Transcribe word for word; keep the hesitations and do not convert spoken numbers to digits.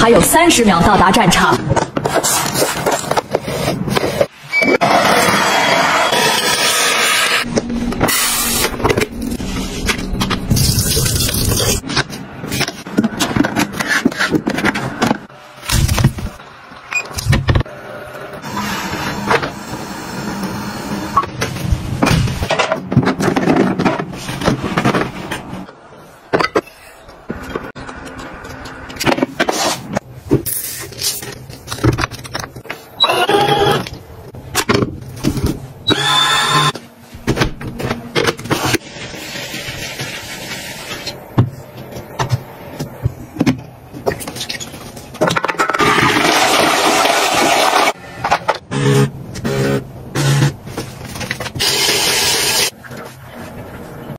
还有三十秒到达战场。